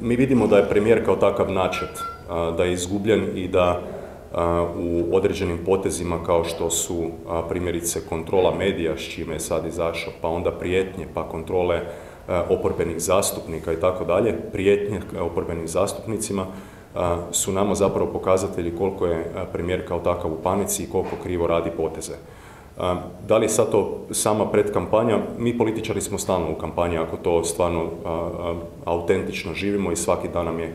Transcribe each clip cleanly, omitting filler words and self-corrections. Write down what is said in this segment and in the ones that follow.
Mi vidimo da je premijer kao takav načet, da je izgubljen i da u određenim potezima kao što su primjerice kontrola medija, s čime je sad izašao, pa onda prijetnje, pa kontrole oporbenih zastupnika i tako dalje, prijetnje oporbenim zastupnicima su nama zapravo pokazatelji koliko je premijer kao takav u panici i koliko krivo radi poteze. Da li je sad to sama predkampanja? Mi političari smo stalno u kampanji, ako to stvarno autentično živimo i svaki dan nam je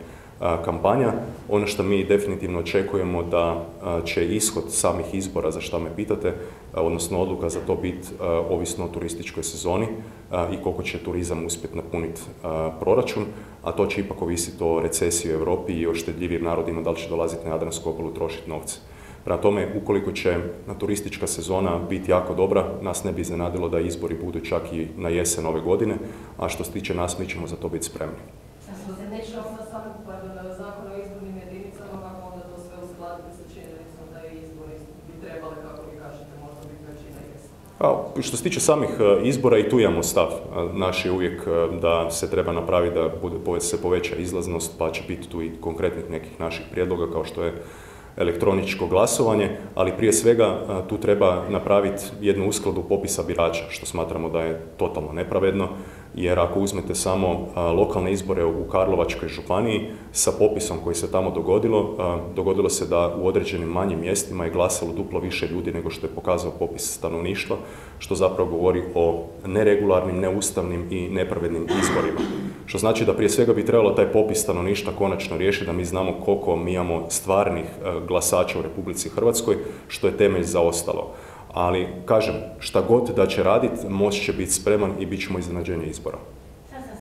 kampanja. Ono što mi definitivno očekujemo da će ishod samih izbora, za šta me pitate, odnosno odluka za to biti ovisno o turističkoj sezoni i koliko će turizam uspjeti napuniti proračun, a to će ipak ovisiti o recesiji u Europi i o štedljivim narodima, da li će dolaziti na Jadransku obalu trošiti novce. Prema tome, ukoliko će turistička sezona biti jako dobra, nas ne bi iznenadilo da izbori budu čak i na jesen ove godine, a što se tiče nas, mi ćemo za to biti spremni. A što se neće samo zakon o izbornim jedinicama, kako onda to sve uskladiti sa činjenicom da je izbori bi trebali, kako vi kažete, možda biti većina jesen? Što se tiče samih izbora, i tu imamo stav. Naš je uvijek da se treba napraviti da se poveća izlaznost, pa će biti tu i konkretnih nekih naših prijedloga, kao što je elektroničko glasovanje, ali prije svega tu treba napraviti jednu uskladu popisa birača, što smatramo da je totalno nepravedno, jer ako uzmete samo lokalne izbore u Karlovačkoj županiji sa popisom koji se tamo dogodilo se da u određenim manjim mjestima je glasalo duplo više ljudi nego što je pokazao popis stanovništva, što zapravo govori o neregularnim, neustavnim i nepravednim izborima. Što znači da prije svega bi trebalo taj popis stanovništva konačno riješiti, da mi znamo koliko mi imamo stvarnih glasača u Republici Hrvatskoj, što je temelj za ostalo. Ali, kažem, šta god da će raditi, Most će biti spreman i bit ćemo iznenađenje izbora.